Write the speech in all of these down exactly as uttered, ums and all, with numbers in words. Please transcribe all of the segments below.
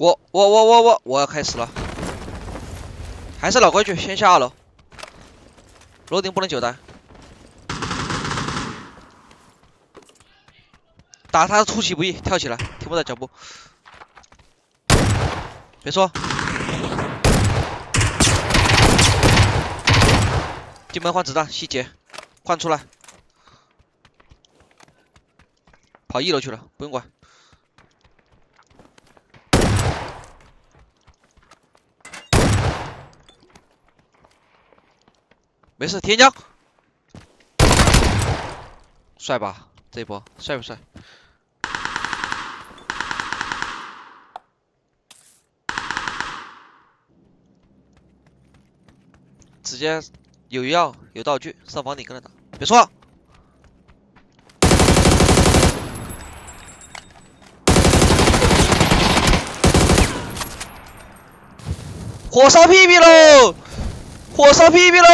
我我我我我我要开始了，还是老规矩，先下二楼，楼顶不能久待，打他出其不意，跳起来，停不住脚步，别说，进门换子弹，细节，换出来，跑一楼去了，不用管。 没事，天降，帅吧？这一波帅不帅？直接有药有道具，上房顶跟他打，别说。火烧屁屁喽！ 火烧屁屁喽！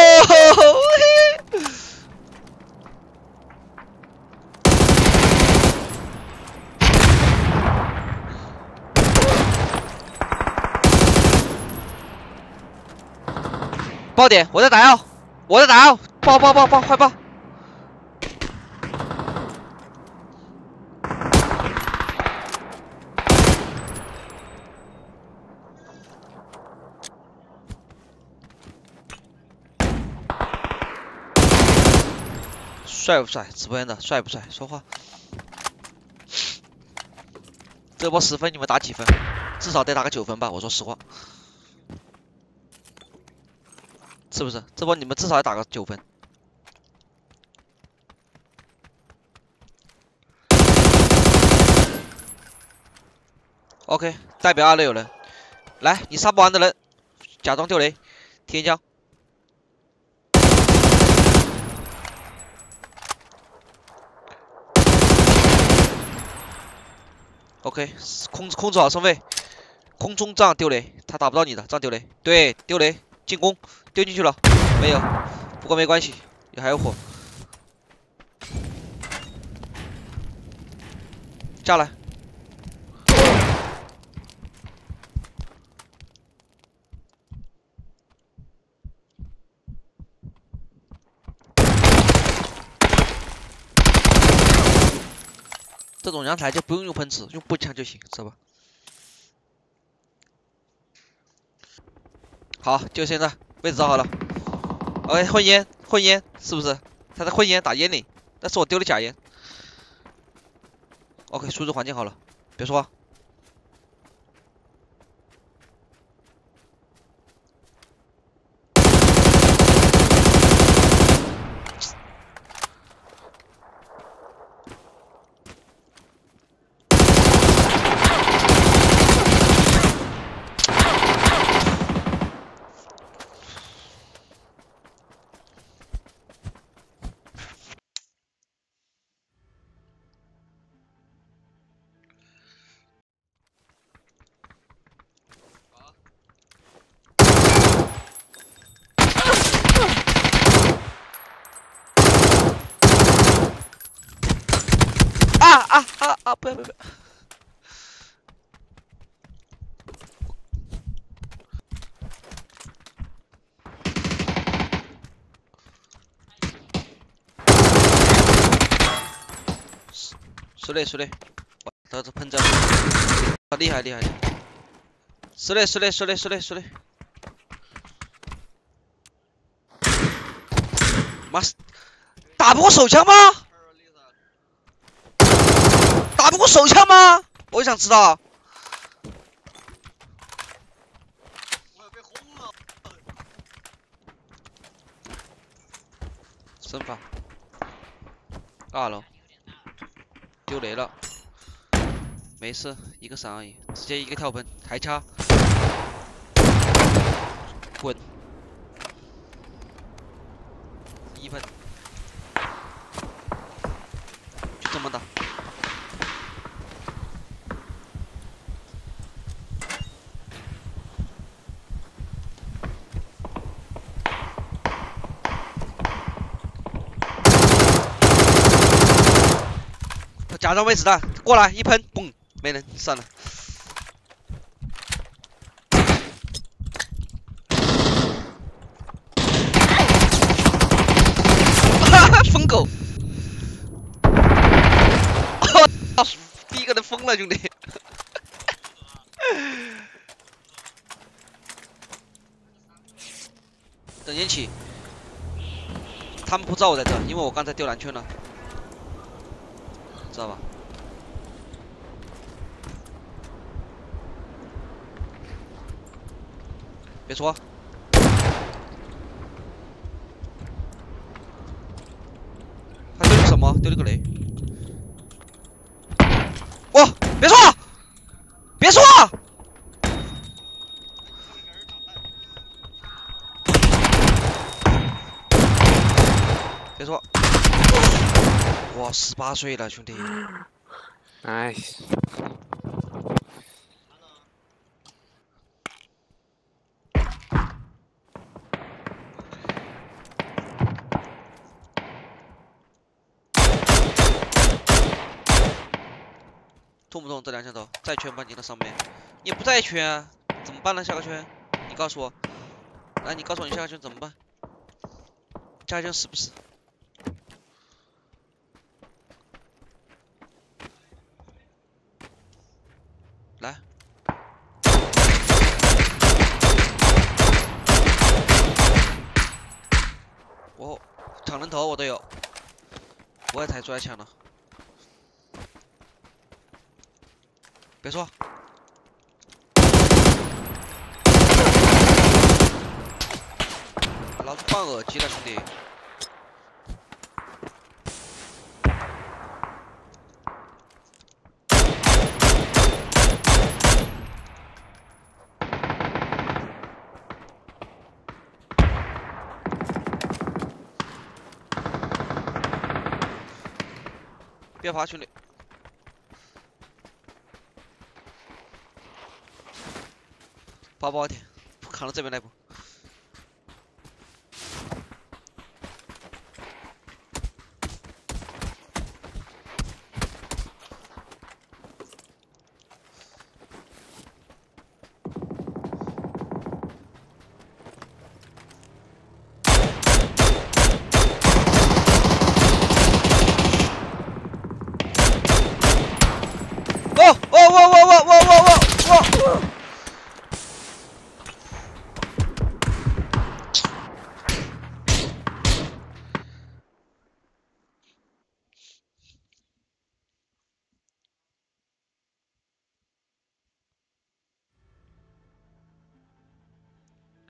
爆点，我在打药，我在打药，爆爆爆爆，快爆！帅不帅？直播间的帅不帅？说话。这波十分你们打几分？至少得打个九分吧。我说实话，是不是？这波你们至少得打个九分。OK， 代表二楼有人，来，你杀不完的人，假装丢雷，贴一枪。 OK， 控控制好身位，空中这样丢雷，他打不到你的，这样丢雷，对，丢雷，进攻，丢进去了，没有，不过没关系，也还有火，下来，这种阳台就不用用喷池，用步枪就行，知道吧？好，就现在，位置找好了。OK， 混烟，混烟，是不是？他在混烟打烟岭，但是我丢了假烟。OK， 输入环境好了，别说话。啊！不要不要不要！室内室内，他这喷枪，他厉害厉害！室内室内室内室内室内，妈，打不过手枪吗？ 打不过手枪吗？我想知道。我要被轰了！身法，二楼丢雷了，没事，一个闪而已，直接一个跳喷，还掐，滚，一喷，就这么打。 假装没子弹，过来一喷，嘣，没人，算了。狗！哦，逼哥的疯了，兄弟！等烟起，他们不知道我在这，因为我刚才丢蓝圈了，知道吧？ 别戳！他丢了什么？丢了个雷！哇！别戳！别戳！别戳！哇，十八岁了，兄弟！哎。 痛不痛？这两枪头在圈把你扔到上面，你不在圈、啊、怎么办呢？下个圈，你告诉我，来，你告诉我你下个圈怎么办？下个圈死不死？来，我抢人头我都有，我也抬出来抢了。 别说，老子换耳机了，兄弟！别爬，兄弟！ 包包点，扛到这边来不？哦哦哦哦哦哦哦！